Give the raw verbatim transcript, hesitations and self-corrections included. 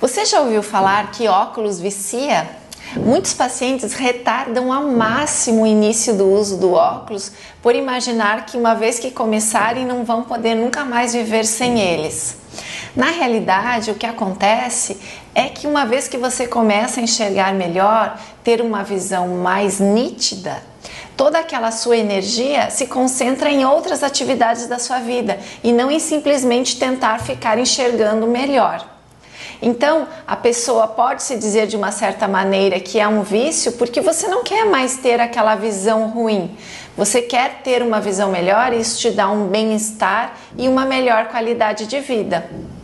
Você já ouviu falar que óculos vicia? Muitos pacientes retardam ao máximo o início do uso do óculos por imaginar que uma vez que começarem não vão poder nunca mais viver sem eles. Na realidade, o que acontece é que uma vez que você começa a enxergar melhor, ter uma visão mais nítida, toda aquela sua energia se concentra em outras atividades da sua vida e não em simplesmente tentar ficar enxergando melhor. Então, a pessoa pode se dizer de uma certa maneira que é um vício porque você não quer mais ter aquela visão ruim. Você quer ter uma visão melhor e isso te dá um bem-estar e uma melhor qualidade de vida.